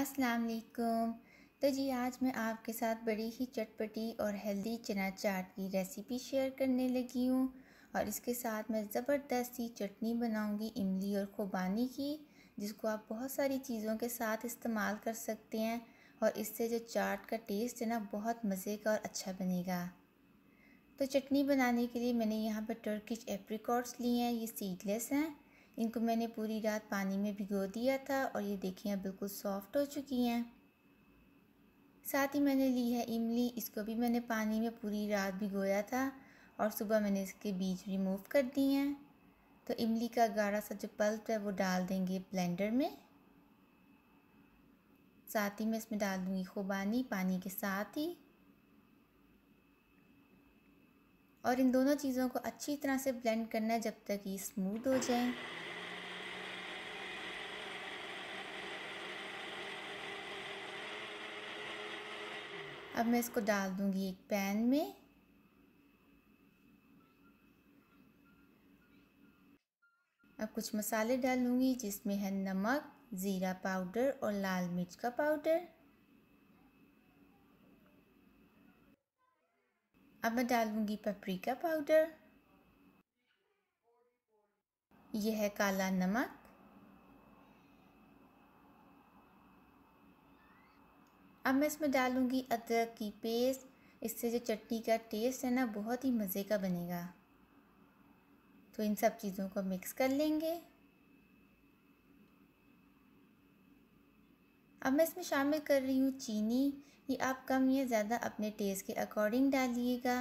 अस्सलाम वालेकुम। तो जी आज मैं आपके साथ बड़ी ही चटपटी और हेल्दी चना चाट की रेसिपी शेयर करने लगी हूँ और इसके साथ मैं ज़बरदस्त सी चटनी बनाऊँगी इमली और खुबानी की, जिसको आप बहुत सारी चीज़ों के साथ इस्तेमाल कर सकते हैं और इससे जो चाट का टेस्ट है ना बहुत मज़े का और अच्छा बनेगा। तो चटनी बनाने के लिए मैंने यहाँ पर टर्किश एप्रिकॉट्स लिए हैं, ये सीडलेस हैं। इनको मैंने पूरी रात पानी में भिगो दिया था और ये देखिए बिल्कुल सॉफ्ट हो चुकी हैं। साथ ही मैंने ली है इमली, इसको भी मैंने पानी में पूरी रात भिगोया था और सुबह मैंने इसके बीज रिमूव कर दिए हैं। तो इमली का गाढ़ा सा जो पल्प है वो डाल देंगे ब्लेंडर में। साथ ही मैं इसमें डाल दूँगी खुबानी पानी के साथ ही, और इन दोनों चीज़ों को अच्छी तरह से ब्लेंड करना है जब तक ये स्मूथ हो जाए। अब मैं इसको डाल दूंगी एक पैन में। अब कुछ मसाले डालूंगी जिसमें है नमक, ज़ीरा पाउडर और लाल मिर्च का पाउडर। अब मैं डालूंगी पपरीका पाउडर, यह है काला नमक, अब मैं इसमें डालूंगी अदरक की पेस्ट। इससे जो चटनी का टेस्ट है ना बहुत ही मज़े का बनेगा। तो इन सब चीज़ों को मिक्स कर लेंगे। अब मैं इसमें शामिल कर रही हूँ चीनी, ये आप कम या ज़्यादा अपने टेस्ट के अकॉर्डिंग डालिएगा।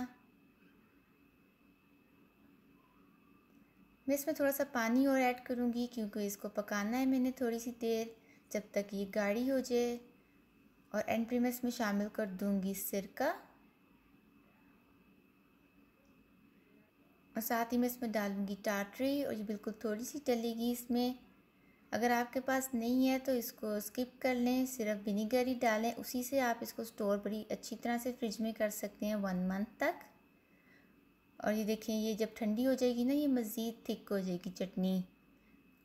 मैं इसमें थोड़ा सा पानी और ऐड करूँगी क्योंकि इसको पकाना है मैंने थोड़ी सी देर, जब तक ये गाढ़ी हो जाए। और एंड पे मैं इसमें शामिल कर दूँगी सिरका, और साथ ही मैं इसमें डालूँगी टाटरी, और ये बिल्कुल थोड़ी सी डलेगी इसमें। अगर आपके पास नहीं है तो इसको स्किप कर लें, सिर्फ विनेगर ही डालें, उसी से आप इसको स्टोर बड़ी अच्छी तरह से फ्रिज में कर सकते हैं 1 मंथ तक। और ये देखें ये जब ठंडी हो जाएगी ना ये मज़ीद थिक हो जाएगी चटनी,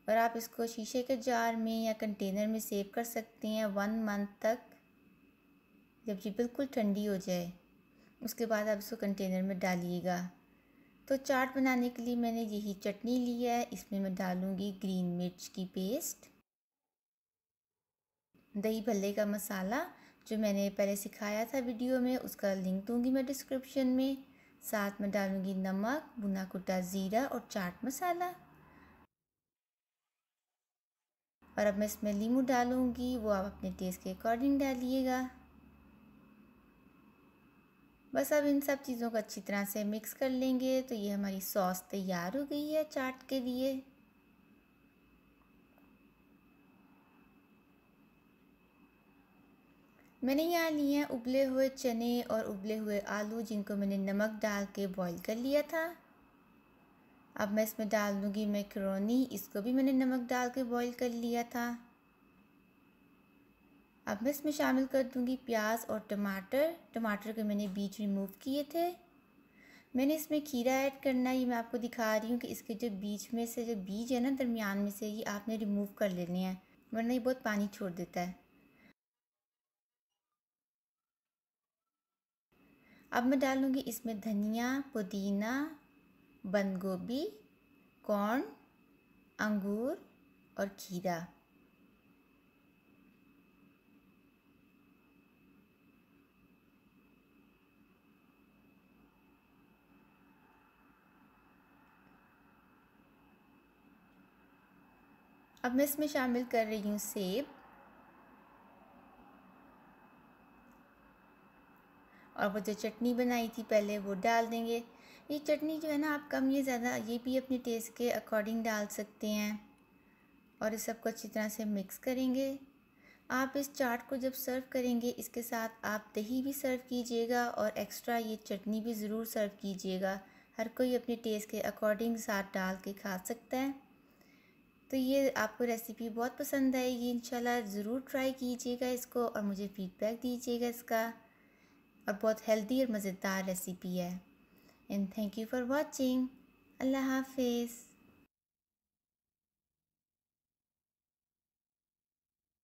और आप इसको शीशे के जार में या कंटेनर में सेव कर सकते हैं 1 मंथ तक। जब ये बिल्कुल ठंडी हो जाए उसके बाद आप इसको कंटेनर में डालिएगा। तो चाट बनाने के लिए मैंने यही चटनी ली है, इसमें मैं डालूँगी ग्रीन मिर्च की पेस्ट, दही भल्ले का मसाला जो मैंने पहले सिखाया था वीडियो में, उसका लिंक दूँगी मैं डिस्क्रिप्शन में। साथ में डालूँगी नमक, भुना कुटा ज़ीरा और चाट मसाला। और अब मैं इसमें नींबू डालूँगी, वो आप अपने टेस्ट के अकॉर्डिंग डालिएगा। बस अब इन सब चीज़ों को अच्छी तरह से मिक्स कर लेंगे। तो ये हमारी सॉस तैयार हो गई है चाट के लिए। मैंने यहाँ लिए हैं उबले हुए चने और उबले हुए आलू, जिनको मैंने नमक डाल के बॉईल कर लिया था। अब मैं इसमें डाल दूँगी मैकरोनी, इसको भी मैंने नमक डाल के बॉईल कर लिया था। अब मैं इसमें शामिल कर दूंगी प्याज और टमाटर, टमाटर के मैंने बीज रिमूव किए थे। मैंने इसमें खीरा ऐड करना है, ये मैं आपको दिखा रही हूँ कि इसके जो बीच में से जो बीज है ना दरमियान में से, ये आपने रिमूव कर लेने हैं वरना ये बहुत पानी छोड़ देता है। अब मैं डालूँगी इसमें धनिया, पुदीना, बंद गोभी, कॉर्न, अंगूर और खीरा। अब मैं इसमें शामिल कर रही हूँ सेब, और वो जो चटनी बनाई थी पहले वो डाल देंगे। ये चटनी जो है ना आप कम या ज़्यादा ये भी अपने टेस्ट के अकॉर्डिंग डाल सकते हैं, और इस सबको अच्छी तरह से मिक्स करेंगे। आप इस चाट को जब सर्व करेंगे इसके साथ आप दही भी सर्व कीजिएगा और एक्स्ट्रा ये चटनी भी ज़रूर सर्व कीजिएगा। हर कोई अपने टेस्ट के अकॉर्डिंग साथ डाल के खा सकता है। तो ये आपको रेसिपी बहुत पसंद आएगी इंशाल्लाह, ज़रूर ट्राई कीजिएगा इसको और मुझे फीडबैक दीजिएगा इसका। और बहुत हेल्दी और मज़ेदार रेसिपी है। And thank you for watching. अल्लाह हाफिज़।